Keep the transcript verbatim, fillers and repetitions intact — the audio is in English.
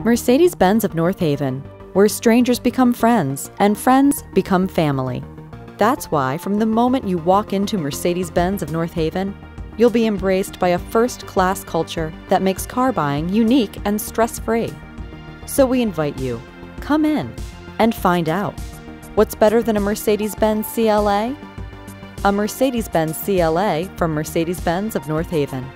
Mercedes-Benz of North Haven, where strangers become friends and friends become family. That's why from the moment you walk into Mercedes-Benz of North Haven, you'll be embraced by a first-class culture that makes car buying unique and stress-free. So we invite you, come in and find out. What's better than a Mercedes-Benz C L A? A Mercedes-Benz C L A from Mercedes-Benz of North Haven.